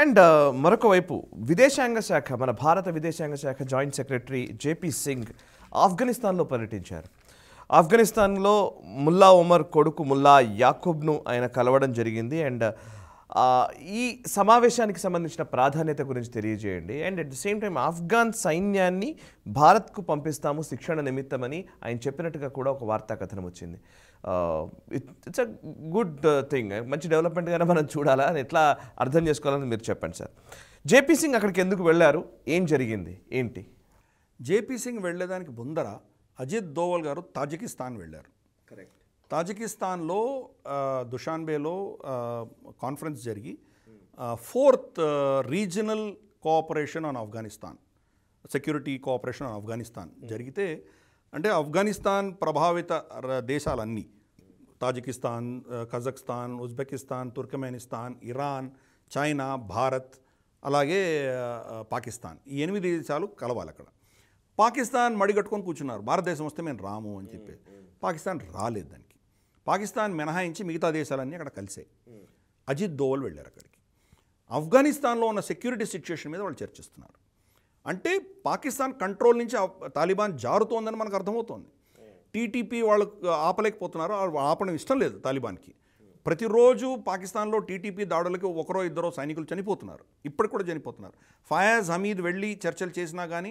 And మరొక వైపు విదేశాంగ శాఖ మన భారత విదేశాంగ శాఖ జాయింట్ సెక్రటరీ JP సింగ్ ఆఫ్ఘనిస్తాన్లో పర్యటించారు. ఆఫ్ఘనిస్తాన్లో ముల్లా ఉమర్ కొడుకు ముల్లా యాకూబ్ను ఆయన కలవడం జరిగింది. అండ్ ఈ సమావేశానికి సంబంధించిన ప్రాధాన్యత గురించి తెలియజేయండి. And at the same time Afghan సైన్యాన్ని భారత్కు పంపిస్తాము శిక్షణ నిమిత్తమని ఆయన చెప్పినట్టుగా కూడా ఒక వార్తా కథనం వచ్చింది. ఇట్స్ అ గుడ్ థింగ్, మంచి డెవలప్మెంట్గానే మనం చూడాలా అని ఎట్లా అర్థం చేసుకోవాలని మీరు చెప్పండి సార్. JP సింగ్ అక్కడికి ఎందుకు వెళ్ళారు, ఏం జరిగింది ఏంటి? JP సింగ్ వెళ్ళేదానికి ముందర అజిత్ దోవల్ గారు తాజికిస్తాన్ వెళ్ళారు. కరెక్ట్. తాజికిస్తాన్లో దుషాన్బేలో కాన్ఫరెన్స్ జరిగి fourth regional cooperation on Afghanistan, security cooperation on Afghanistan జరిగితే, అంటే ఆఫ్ఘనిస్తాన్ ప్రభావిత దేశాలన్నీ Tajikistan, Kazakhstan, Uzbekistan, Turkmenistan, Iran, China, Bharat, అలాగే పాకిస్తాన్, ఈ 8 దేశాలు కలవాలి. అక్కడ పాకిస్తాన్ మడిగట్టుకొని కూర్చున్నారు, భారతదేశం వస్తే మేము రాము అని చెప్పి. పాకిస్తాన్ రాలేదని పాకిస్తాన్ మినహాయించి మిగతా దేశాలన్నీ అక్కడ కలిసే. అజిత్ దోవల్ వెళ్ళారు అక్కడికి. ఆఫ్ఘనిస్తాన్లో ఉన్న సెక్యూరిటీ సిచ్యుయేషన్ మీద వాళ్ళు చర్చిస్తున్నారు. అంటే పాకిస్తాన్ కంట్రోల్ నుంచి తాలిబాన్ జారుతోందని మనకు అర్థమవుతోంది. టీటీపీ వాళ్ళు ఆపలేకపోతున్నారు, ఆపడం ఇష్టం లేదు తాలిబాన్కి. ప్రతిరోజు పాకిస్తాన్లో టీటీపీ దాడులకి 1 or 2 సైనికులు చనిపోతున్నారు, ఇప్పటికి కూడా చనిపోతున్నారు. ఫయాజ్ హమీద్ వెళ్ళి చర్చలు చేసినా కానీ,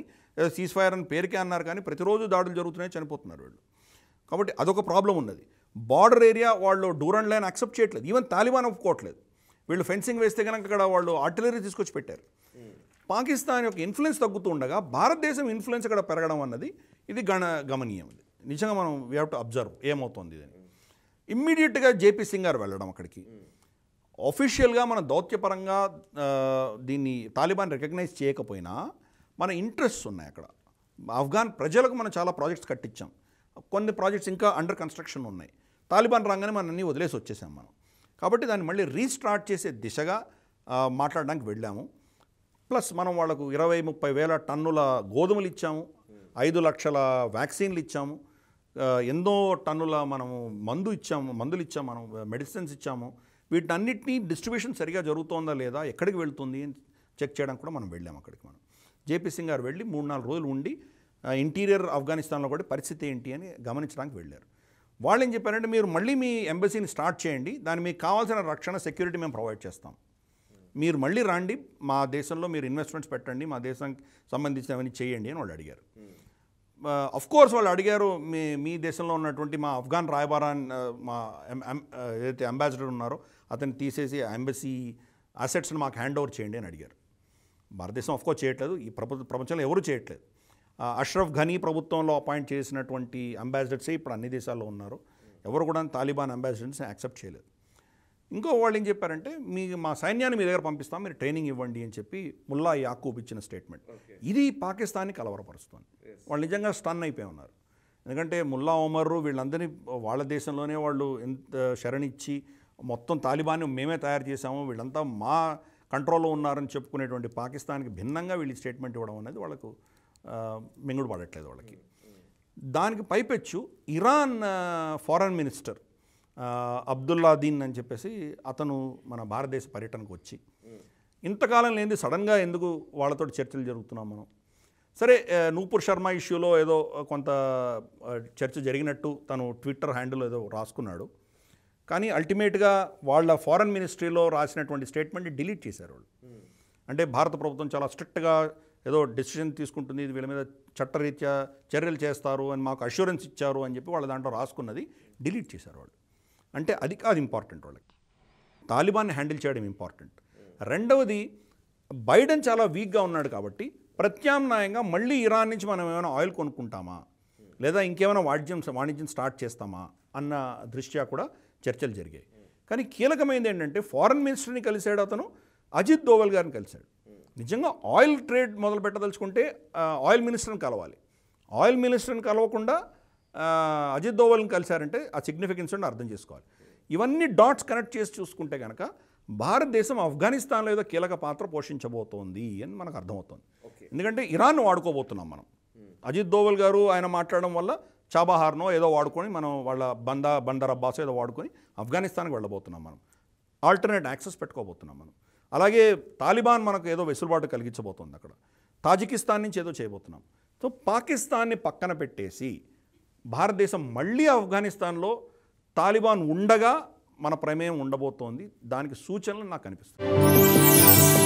సీజ్ ఫైర్ అని పేరుకే అన్నారు కానీ ప్రతిరోజు దాడులు జరుగుతున్నాయి, చనిపోతున్నారు వీళ్ళు. కాబట్టి అదొక ప్రాబ్లం ఉన్నది. బార్డర్ ఏరియా వాళ్ళు డూరండ్ లైన్ యాక్సెప్ట్ చేయట్లేదు, ఈవెన్ తాలిబాన్ ఒప్పుకోవట్లేదు. వీళ్ళు ఫెన్సింగ్ వేస్తే కనుక అక్కడ వాళ్ళు ఆర్టిలరీ తీసుకొచ్చి పెట్టారు. పాకిస్తాన్ యొక్క ఇన్ఫ్లుయెన్స్ తగ్గుతూ ఉండగా భారతదేశం ఇన్ఫ్లుయెన్స్ అక్కడ పెరగడం అన్నది ఇది గమనీయం. ఇది నిజంగా మనం వీ హ్యావ్ టు అబ్జర్వ్ ఏమవుతుంది ఇదని. ఇమ్మీడియట్గా JP సింగ్ గారు వెళ్ళడం అక్కడికి. ఆఫీషియల్గా మన దౌత్యపరంగా దీన్ని తాలిబాన్ రికగ్నైజ్ చేయకపోయినా మన ఇంట్రెస్ట్స్ ఉన్నాయి అక్కడ. ఆఫ్ఘాన్ ప్రజలకు మనం చాలా ప్రాజెక్ట్స్ కట్టించాం, కొన్ని ప్రాజెక్ట్స్ ఇంకా అండర్ కన్స్ట్రక్షన్ ఉన్నాయి. తాలిబాన్ రాగానే మనం అన్నీ వదిలేసి వచ్చేసాం మనం, కాబట్టి దాన్ని మళ్ళీ రీస్టార్ట్ చేసే దిశగా మాట్లాడడానికి వెళ్ళాము. ప్లస్ మనం వాళ్ళకు 20-30 వేల టన్నుల గోధుమలు ఇచ్చాము, 5 లక్షల వ్యాక్సిన్లు ఇచ్చాము, ఎన్నో టన్నుల మనము మందులు ఇచ్చాము, మనం మెడిసిన్స్ ఇచ్చాము. వీటన్నిటినీ డిస్ట్రిబ్యూషన్ సరిగా జరుగుతోందా లేదా, ఎక్కడికి వెళ్తుంది అని చెక్ చేయడానికి కూడా మనం వెళ్ళాము అక్కడికి. మనం JP సింగ్ గారు వెళ్ళి 3-4 రోజులు ఉండి ఇంటీరియర్ ఆఫ్ఘనిస్తాన్లో కూడా పరిస్థితి ఏంటి అని గమనించడానికి వెళ్ళారు. వాళ్ళు ఏం చెప్పారంటే, మీరు మళ్ళీ మీ ఎంబసీని స్టార్ట్ చేయండి, దాన్ని మీకు కావాల్సిన రక్షణ సెక్యూరిటీ మేము ప్రొవైడ్ చేస్తాం, మీరు మళ్ళీ రండి, మా దేశంలో మీరు ఇన్వెస్ట్మెంట్స్ పెట్టండి, మా దేశానికి సంబంధించినవన్నీ చేయండి అని వాళ్ళు అడిగారు. అఫ్కోర్స్ వాళ్ళు అడిగారు, మీ దేశంలో ఉన్నటువంటి మా ఆఫ్ఘాన్ రాయబారాన్ మా ఏదైతే అంబాసిడర్ ఉన్నారో అతన్ని తీసేసి ఎంబసీ అసెట్స్ని మాకు హ్యాండ్ ఓవర్ చేయండి అని అడిగారు. భారతదేశం అఫ్కోర్స్ చేయట్లేదు, ఈ ప్రపంచంలో ఎవరూ చేయట్లేదు. అష్రఫ్ ఘనీ ప్రభుత్వంలో అపాయింట్ చేసినటువంటి అంబాసిడర్సే ఇప్పుడు అన్ని దేశాల్లో ఉన్నారు, ఎవరు కూడా తాలిబాన్ అంబాసిడర్స్ని యాక్సెప్ట్ చేయలేదు. ఇంకో వాళ్ళు ఏం చెప్పారంటే, మా సైన్యాన్ని మీ దగ్గర పంపిస్తాం, మీరు ట్రైనింగ్ ఇవ్వండి అని చెప్పి ముల్లా యాకూబ్ ఇచ్చిన స్టేట్మెంట్. ఇది పాకిస్తాన్ని కలవరపరుస్తుంది, వాళ్ళు నిజంగా స్టన్ అయిపోయి ఉన్నారు. ఎందుకంటే ముల్లా ఉమర్ వీళ్ళందరినీ వాళ్ళ దేశంలోనే వాళ్ళు ఎంత శరణిచ్చి మొత్తం తాలిబాన్ని మేమే తయారు చేశాము, వీళ్ళంతా మా కంట్రోల్లో ఉన్నారని చెప్పుకునేటువంటి పాకిస్తాన్కి భిన్నంగా వీళ్ళు స్టేట్మెంట్ ఇవ్వడం అనేది వాళ్ళకు మింగుడు పడట్లేదు వాళ్ళకి. దానికి పైపెచ్చు Iran foreign minister Abdullah Deen అని చెప్పేసి అతను మన భారతదేశ పర్యటనకు వచ్చి, ఇంతకాలం లేనిది సడన్గా ఎందుకు వాళ్ళతో చర్చలు జరుగుతున్నాం మనం. సరే, నూపూర్ శర్మ ఇష్యూలో ఏదో కొంత చర్చ జరిగినట్టు తను ట్విట్టర్ హ్యాండిల్ ఏదో రాసుకున్నాడు, కానీ అల్టిమేట్గా వాళ్ళ ఫారెన్ మినిస్ట్రీలో రాసినటువంటి స్టేట్మెంట్ డిలీట్ చేశారు వాళ్ళు. అంటే భారత ప్రభుత్వం చాలా స్ట్రిక్ట్గా ఏదో డిసిషన్ తీసుకుంటుంది, ఇది వీళ్ళ మీద చట్టరీత్యా చర్యలు చేస్తారు అని మాకు అష్యూరెన్స్ ఇచ్చారు అని చెప్పి వాళ్ళ దాంట్లో రాసుకున్నది డిలీట్ చేశారు వాళ్ళు. అంటే అది కాదు ఇంపార్టెంట్ వాళ్ళకి, తాలిబాన్ని హ్యాండిల్ చేయడం ఇంపార్టెంట్. రెండవది, బైడెన్ చాలా వీక్గా ఉన్నాడు కాబట్టి ప్రత్యామ్నాయంగా మళ్ళీ ఇరాన్ నుంచి మనం ఏమైనా ఆయిల్ కొనుక్కుంటామా లేదా ఇంకేమైనా వాణిజ్యం స్టార్ట్ చేస్తామా అన్న దృష్ట్యా కూడా చర్చలు జరిగాయి. కానీ కీలకమైనది ఏంటంటే, ఫారెన్ మినిస్టర్ని కలిశాడు అతను, అజిత్ దోవల్ గారిని కలిశాడు. నిజంగా ఆయిల్ ట్రేడ్ మొదలు పెట్టదలుచుకుంటే ఆయిల్ మినిస్టర్ని కలవాలి, ఆయిల్ మినిస్టర్ని కలవకుండా అజిత్ దోవల్ని కలిశారంటే ఆ సిగ్నిఫికెన్స్ అర్థం చేసుకోవాలి. ఇవన్నీ డాట్స్ కనెక్ట్ చేసి చూసుకుంటే కనుక భారతదేశం ఆఫ్ఘనిస్తాన్లో ఏదో కీలక పాత్ర పోషించబోతోంది అని మనకు అర్థమవుతోంది. ఎందుకంటే ఇరాన్ వాడుకోబోతున్నాం మనం. అజిత్ దోవల్ గారు ఆయన మాట్లాడడం వల్ల చబాహార్నో ఏదో వాడుకొని మనం వాళ్ళ బందర్ అబ్బాస్ ఏదో వాడుకొని ఆఫ్ఘనిస్తాన్కి వెళ్ళబోతున్నాం మనం, ఆల్టర్నేట్ యాక్సెస్ పెట్టుకోబోతున్నాం మనం. అలాగే తాలిబాన్ మనకు ఏదో వెసులుబాటు కలిగించబోతోంది అక్కడ. తాజికిస్తాన్ నుంచి ఏదో చేయబోతున్నాం. సో పాకిస్తాన్ని పక్కన పెట్టేసి భారతదేశం మళ్ళీ ఆఫ్ఘనిస్తాన్లో తాలిబాన్ ఉండగా మన ప్రమేయం ఉండబోతోంది. దానికి సూచనలు నాకు అనిపిస్తుంది.